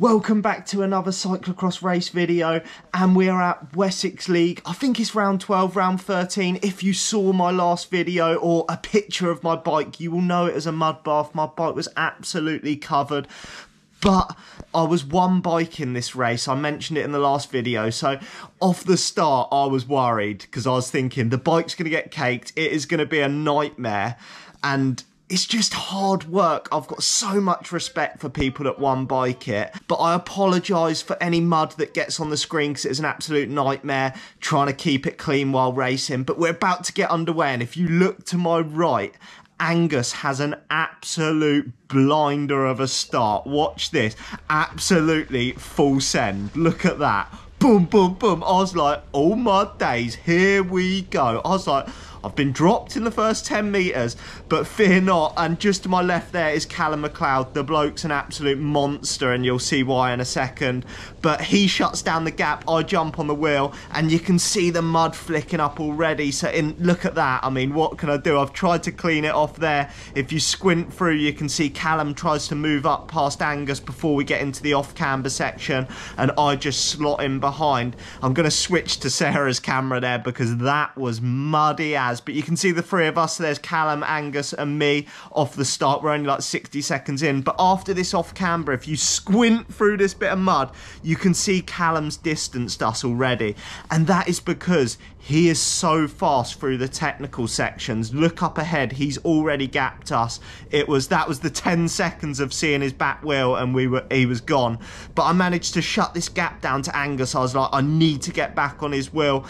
Welcome back to another cyclocross race video, and we're at Wessex League. I think it's round 12, round 13. If you saw my last video or a picture of my bike, you will know it as a mud bath. My bike was absolutely covered. But I was one bike in this race. I mentioned it in the last video. So off the start, I was worried because I was thinking the bike's going to get caked. It is going to be a nightmare. And it's just hard work. I've got so much respect for people at One Bike It, but I apologise for any mud that gets on the screen because it's an absolute nightmare trying to keep it clean while racing. But we're about to get underway, and if you look to my right, Angus has an absolute blinder of a start. Watch this. Absolutely full send. Look at that. Boom, boom, boom. I was like, oh my days, here we go. I was like, I've been dropped in the first 10 metres, but fear not. And just to my left there is Callum McLeod. The bloke's an absolute monster, and you'll see why in a second. But he shuts down the gap, I jump on the wheel, and you can see the mud flicking up already. So look at that. I mean, what can I do? I've tried to clean it off there. If you squint through, you can see Callum tries to move up past Angus before we get into the off-camber section, and I just slot him behind. I'm going to switch to Sarah's camera there because that was muddy as. But you can see the three of us. There's Callum, Angus and me off the start. We're only like 60 seconds in. But after this off camber, if you squint through this bit of mud, you can see Callum's distanced us already. And that is because he is so fast through the technical sections. Look up ahead. He's already gapped us. That was the 10 seconds of seeing his back wheel and he was gone. But I managed to shut this gap down to Angus. I was like, I need to get back on his wheel.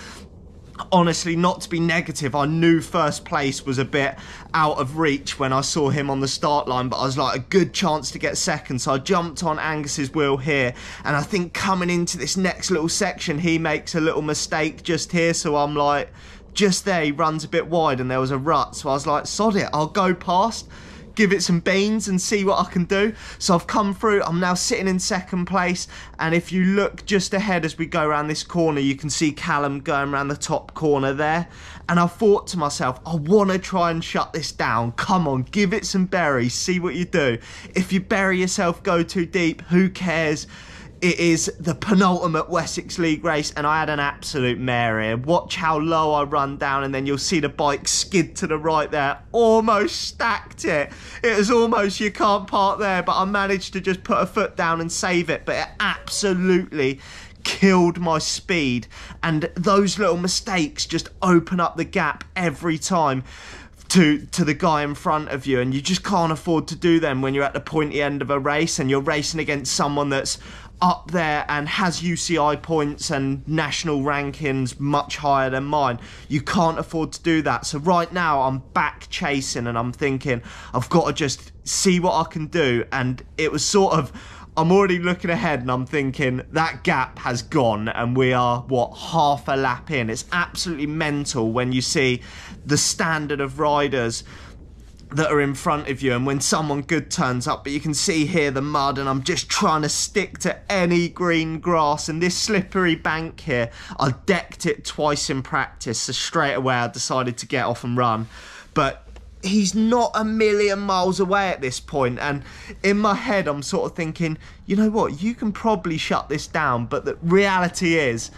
Honestly, not to be negative, I knew first place was a bit out of reach when I saw him on the start line, but I was like, a good chance to get second. So I jumped on Angus's wheel here, and I think coming into this next little section, he makes a little mistake just here. So I'm like, just there, he runs a bit wide and there was a rut. So I was like, sod it, I'll go past, give it some beans and see what I can do. So I've come through, I'm now sitting in second place, and if you look just ahead as we go around this corner, you can see Callum going around the top corner there. And I thought to myself, I want to try and shut this down. Come on, give it some berries, see what you do. If you bury yourself, go too deep, who cares? It is the penultimate Wessex League race, and I had an absolute mare here. Watch how low I run down, and then you'll see the bike skid to the right there. Almost stacked it. It was almost, you can't park there, but I managed to just put a foot down and save it, but it absolutely killed my speed. And those little mistakes just open up the gap every time to the guy in front of you, and you just can't afford to do them when you're at the pointy end of a race and you're racing against someone that's up there and has UCI points and national rankings much higher than mine. You can't afford to do that. So right now I'm back chasing, and I'm thinking I've got to just see what I can do. And it was sort of, I'm already looking ahead and I'm thinking that gap has gone, and we are, what, half a lap in. It's absolutely mental when you see the standard of riders that are in front of you and when someone good turns up. But you can see here the mud, and I'm just trying to stick to any green grass, and this slippery bank here, I decked it twice in practice, so straight away I decided to get off and run. But he's not a million miles away at this point, and in my head I'm sort of thinking, you know what, you can probably shut this down. But the reality is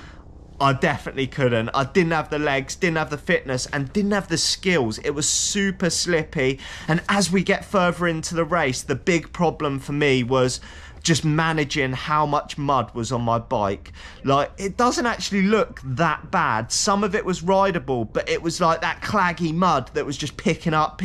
I definitely couldn't. I didn't have the legs, didn't have the fitness, and didn't have the skills. It was super slippy. And as we get further into the race, the big problem for me was just managing how much mud was on my bike. Like, it doesn't actually look that bad. Some of it was rideable, but it was like that claggy mud that was just picking up,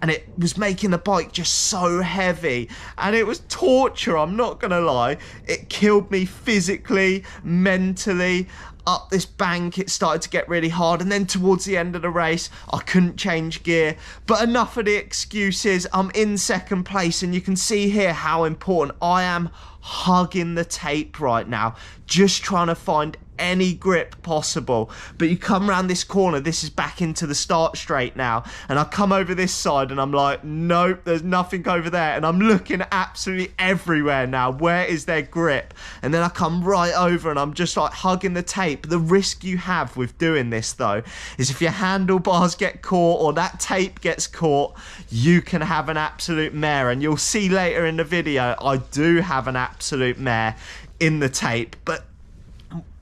and it was making the bike just so heavy. And it was torture, I'm not gonna lie. It killed me physically, mentally. Up this bank, it started to get really hard, and then towards the end of the race I couldn't change gear. But enough of the excuses. I'm in second place, and you can see here how important I am, hugging the tape right now, just trying to find any grip possible. But you come round this corner, this is back into the start straight now, and I come over this side and I'm like, nope, there's nothing over there, and I'm looking absolutely everywhere now, where is their grip? And then I come right over and I'm just like hugging the tape. The risk you have with doing this though is if your handlebars get caught or that tape gets caught, you can have an absolute mare, and you'll see later in the video I do have an absolute mare in the tape. But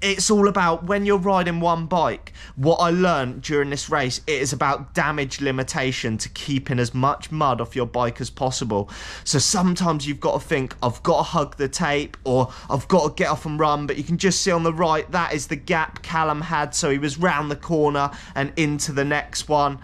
it's all about, when you're riding one bike, what I learned during this race, it is about damage limitation, to keeping as much mud off your bike as possible. So sometimes you've got to think, I've got to hug the tape, or I've got to get off and run. But you can just see on the right, that is the gap Callum had. So he was round the corner and into the next one.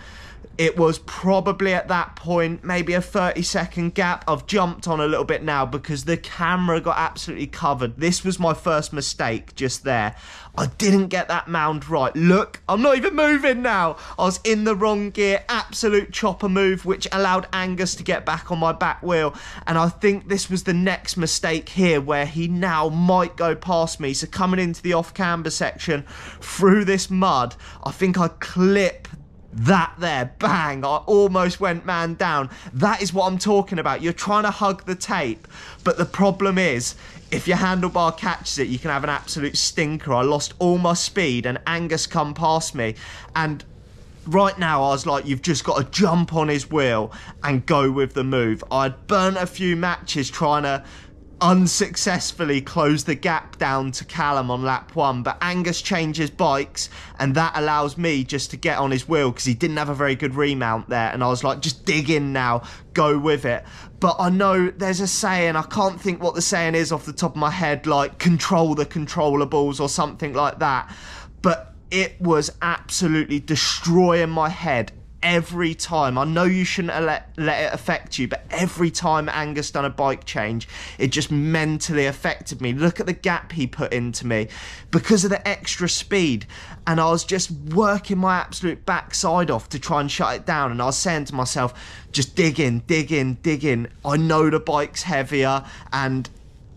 It was probably at that point, maybe a 30-second gap. I've jumped on a little bit now because the camera got absolutely covered. This was my first mistake just there. I didn't get that mound right. Look, I'm not even moving now. I was in the wrong gear, absolute chopper move, which allowed Angus to get back on my back wheel. And I think this was the next mistake here where he now might go past me. So coming into the off-camber section through this mud, I think I clip that there, bang, I almost went man down. That is what I'm talking about. You're trying to hug the tape, but the problem is, if your handlebar catches it, you can have an absolute stinker. I lost all my speed and Angus come past me, and right now I was like, you've just got to jump on his wheel and go with the move. I'd burnt a few matches trying to unsuccessfully close the gap down to Callum on lap one, but Angus changes bikes and that allows me just to get on his wheel because he didn't have a very good remount there, and I was like, just dig in now, go with it. But I know there's a saying, I can't think what the saying is off the top of my head, like control the controllables or something like that, but it was absolutely destroying my head every time. I know you shouldn't let it affect you, but every time Angus done a bike change, it just mentally affected me. Look at the gap he put into me because of the extra speed, and I was just working my absolute backside off to try and shut it down, and I was saying to myself, just dig in, dig in, dig in. I know the bike's heavier, and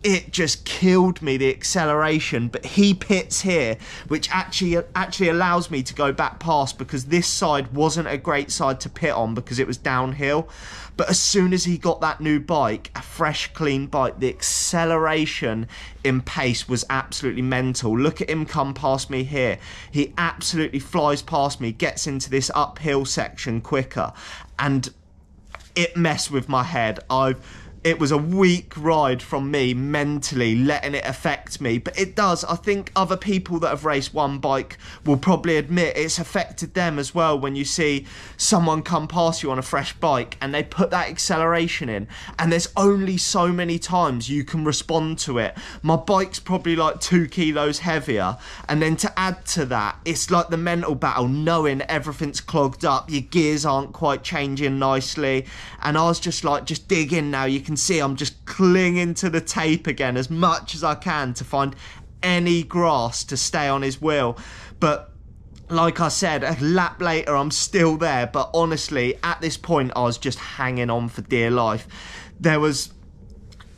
it just killed me, the acceleration. But he pits here, which actually allows me to go back past, because this side wasn't a great side to pit on because it was downhill. But as soon as he got that new bike, a fresh, clean bike, the acceleration in pace was absolutely mental. Look at him come past me here. He absolutely flies past me, gets into this uphill section quicker, and it messed with my head. It was a weak ride from me mentally, letting it affect me. But it does. I think other people that have raced one bike will probably admit it's affected them as well, when you see someone come past you on a fresh bike and they put that acceleration in, and there's only so many times you can respond to it. My bike's probably like 2 kilos heavier, and then to add to that, it's like the mental battle, knowing everything's clogged up, your gears aren't quite changing nicely, and I was just like, just dig in now. You can see I'm just clinging to the tape again as much as I can to find any grass to stay on his wheel. But like I said, a lap later I'm still there, but honestly at this point I was just hanging on for dear life. There was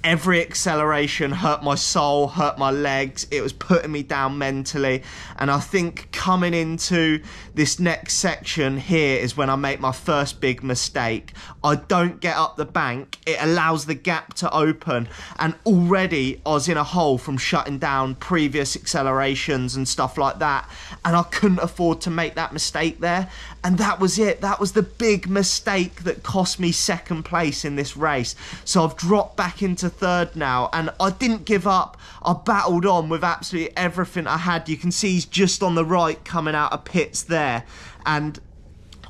every acceleration hurt my soul, hurt my legs. It was putting me down mentally, and I think coming into this next section here is when I make my first big mistake. I don't get up the bank. It allows the gap to open, and already I was in a hole from shutting down previous accelerations and stuff like that, and I couldn't afford to make that mistake there. And that was it. That was the big mistake that cost me second place in this race. So I've dropped back into third now, and I didn't give up. I battled on with absolutely everything I had. You can see he's just on the right coming out of pits there, and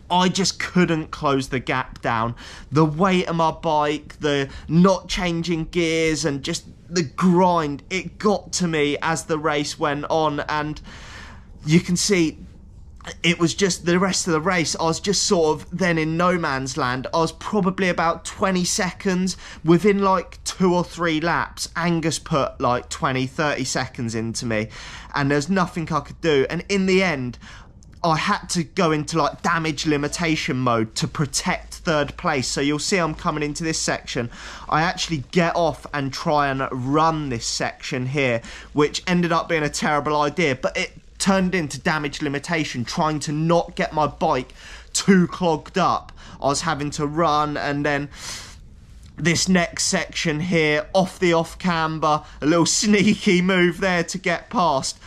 I just couldn't close the gap down. The weight of my bike, the not changing gears, and just the grind, it got to me as the race went on. And you can see it was just the rest of the race, I was just sort of then in no man's land. I was probably about 20 seconds within like 2 or 3 laps. Angus put like 20, 30 seconds into me, and there's nothing I could do. And in the end, I had to go into like damage limitation mode to protect third place. So you'll see I'm coming into this section. I actually get off and try and run this section here, which ended up being a terrible idea, but it turned into damage limitation, trying to not get my bike too clogged up. I was having to run, and then this next section here, off the off camber, a little sneaky move there to get past.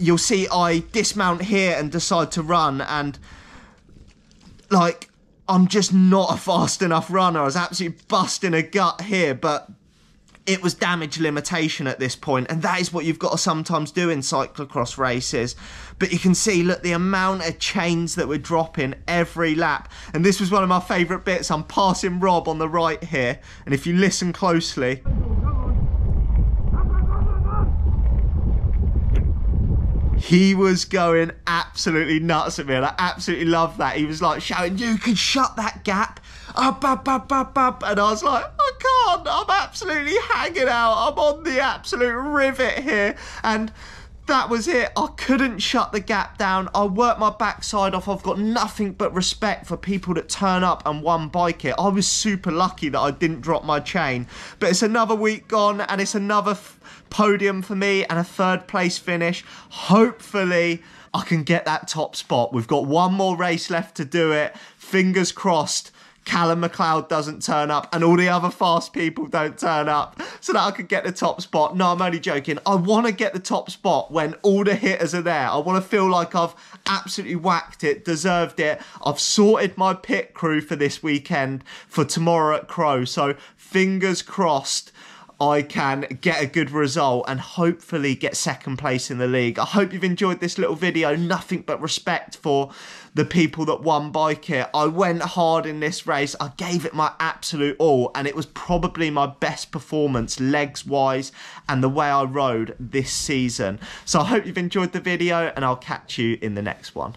You'll see I dismount here and decide to run, and like, I'm just not a fast enough runner. I was absolutely busting a gut here, but it was damage limitation at this point, and that is what you've got to sometimes do in cyclocross races. But you can see, look, the amount of chains that were dropping every lap. And this was one of my favourite bits. I'm passing Rob on the right here, and if you listen closely, he was going absolutely nuts at me, and I absolutely love that. He was like shouting, "You can shut that gap up, up, up, up, up," and I was like, I can't, I'm absolutely hanging out, I'm on the absolute rivet here. And that was it, I couldn't shut the gap down. I worked my backside off. I've got nothing but respect for people that turn up and one bike it. I was super lucky that I didn't drop my chain, but it's another week gone, and it's another podium for me and a third place finish. Hopefully I can get that top spot. We've got one more race left to do it. Fingers crossed Callum McLeod doesn't turn up and all the other fast people don't turn up so that I could get the top spot. No, I'm only joking. I want to get the top spot when all the hitters are there. I want to feel like I've absolutely whacked it, deserved it. I've sorted my pit crew for this weekend for tomorrow at Crow. So fingers crossed I can get a good result and hopefully get second place in the league. I hope you've enjoyed this little video. Nothing but respect for the people that won Bike It. I went hard in this race. I gave it my absolute all, and it was probably my best performance legs wise and the way I rode this season. So I hope you've enjoyed the video, and I'll catch you in the next one.